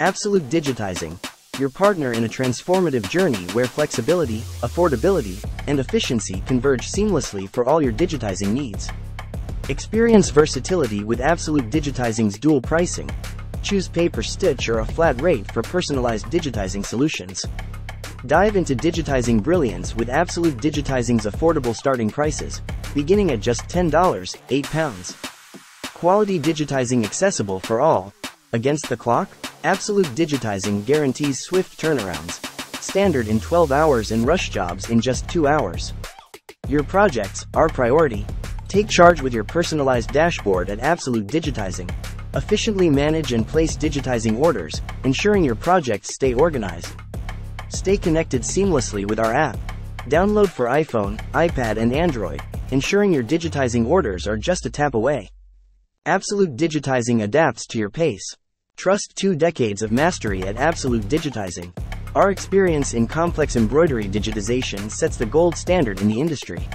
Absolute Digitizing, your partner in a transformative journey where flexibility, affordability, and efficiency converge seamlessly for all your digitizing needs. Experience versatility with Absolute Digitizing's dual pricing. Choose pay per stitch or a flat rate for personalized digitizing solutions. Dive into digitizing brilliance with Absolute Digitizing's affordable starting prices, beginning at just $10, 8 pounds. Quality digitizing accessible for all. Against the clock, Absolute Digitizing guarantees swift turnarounds, standard in 12 hours and rush jobs in just 2 hours. Your projects, our priority. Take charge with your personalized dashboard at Absolute Digitizing. Efficiently manage and place digitizing orders, ensuring your projects stay organized. Stay connected seamlessly with our app. Download for iPhone, iPad and Android, ensuring your digitizing orders are just a tap away. Absolute Digitizing adapts to your pace. Trust 2 decades of mastery at Absolute Digitizing. Our experience in complex embroidery digitization sets the gold standard in the industry.